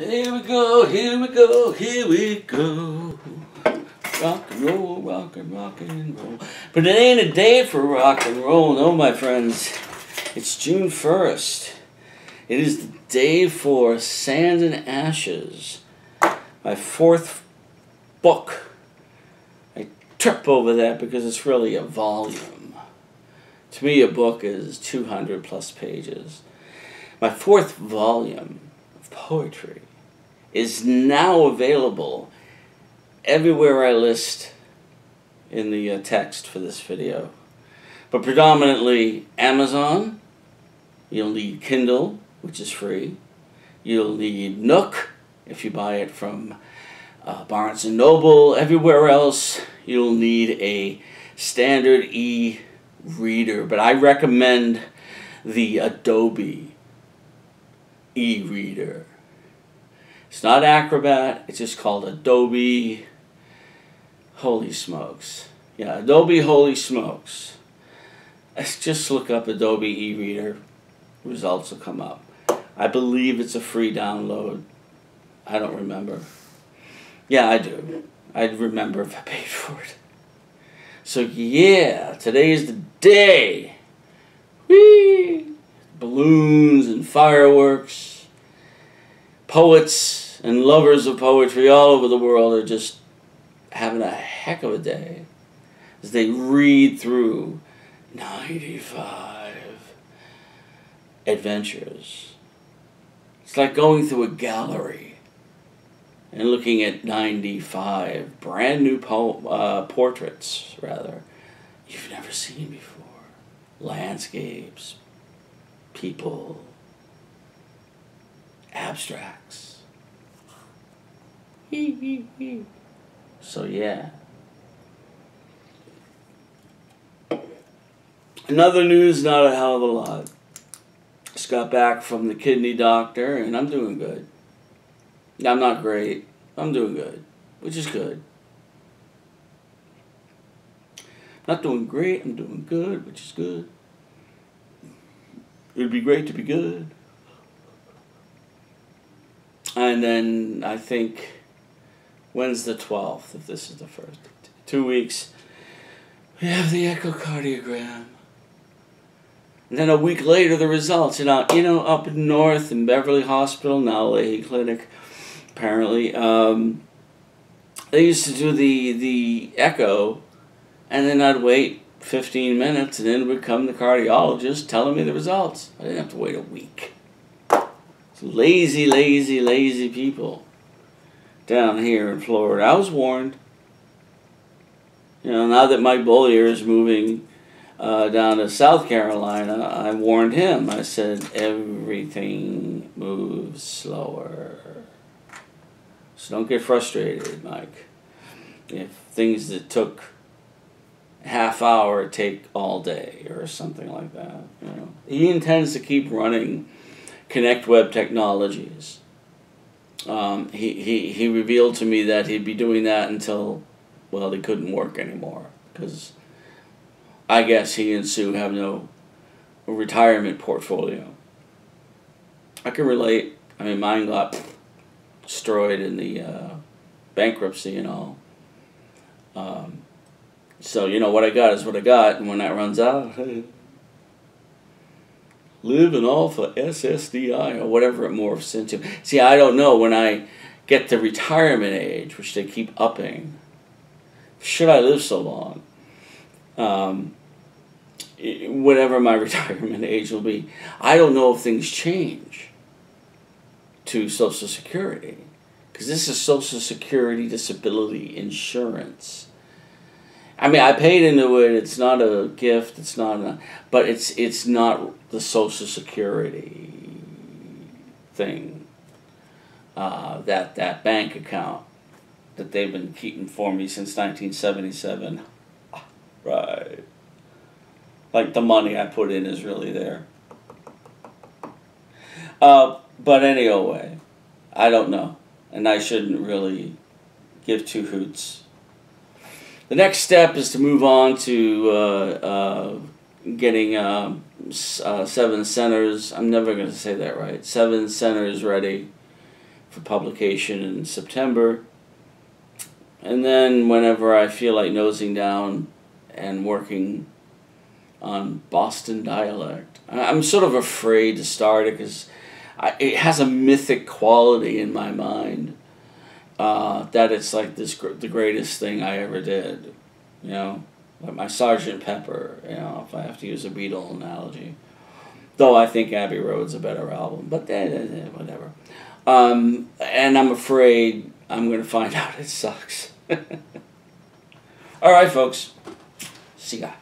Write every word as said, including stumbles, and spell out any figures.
Here we go, here we go, here we go. Rock and roll, rock and rock and roll. But it ain't a day for rock and roll, no, my friends. It's June first. It is the day for Sand 'n Ashes, my fourth book. I trip over that because it's really a volume. To me, a book is two hundred plus pages. My fourth volume of poetry is now available everywhere I list in the uh, text for this video, but predominantly Amazon. You'll need Kindle, which is free. You'll need Nook if you buy it from uh, Barnes and Noble. Everywhere else, you'll need a standard e-reader, but I recommend the Adobe e-reader. It's not Acrobat, it's just called Adobe. Holy smokes. Yeah, Adobe Holy Smokes. Just look up Adobe e-reader. Results will come up. I believe it's a free download. I don't remember. Yeah, I do. I remember if I paid for it. So yeah, today is the day. Whee! Balloons and fireworks. Poets and lovers of poetry all over the world are just having a heck of a day as they read through ninety-five adventures. It's like going through a gallery and looking at ninety-five brand new po uh, portraits, rather, you've never seen before. Landscapes, people, abstracts. So yeah. Another news, not a hell of a lot. Just got back from the kidney doctor, and I'm doing good. I'm not great. I'm doing good, which is good. Not doing great. I'm doing good, which is good. It would be great to be good. And then I think, when's the twelfth, if this is the first? Two weeks. We have the echocardiogram. And then a week later, the results. You know, you know, up north in Beverly Hospital, now Lahey Clinic, apparently, um, they used to do the, the echo, and then I'd wait fifteen minutes, and then would come the cardiologist telling me the results. I didn't have to wait a week. It's lazy, lazy, lazy people down here in Florida. I was warned. You know, now that my bowler is moving Uh, down to South Carolina, I warned him. I said, everything moves slower. So don't get frustrated, Mike. If things that took half hour take all day or something like that. You know. He intends to keep running ConnectWeb Technologies. Um, he, he, he revealed to me that he'd be doing that until, well, they couldn't work anymore, because I guess he and Sue have no retirement portfolio. I can relate. I mean, mine got destroyed in the uh, bankruptcy and all. Um, so, you know, what I got is what I got, and when that runs out, hey, live and all for S S D I or whatever it morphs into. See, I don't know. When I get to retirement age, which they keep upping, should I live so long? Um, whatever my retirement age will be, I don't know if things change to Social Security, because this is Social Security Disability Insurance. I mean, I paid into it. It's not a gift. It's not a, but it's it's not the Social Security thing, uh, that that bank account that they've been keeping for me since nineteen seventy-seven. Right. Like the money I put in is really there. Uh, but anyway, I don't know. And I shouldn't really give two hoots. The next step is to move on to uh, uh, getting uh, uh, Seven Centers. I'm never going to say that right. Seven Centers ready for publication in September. And then whenever I feel like nosing down and working on Boston dialect. I'm sort of afraid to start it because it has a mythic quality in my mind, uh, that it's like this gr the greatest thing I ever did, you know, like my Sergeant Pepper, you know, if I have to use a Beatle analogy. Though I think Abbey Road's a better album, but eh, eh, whatever. Um, and I'm afraid I'm going to find out it sucks. All right, folks. See ya.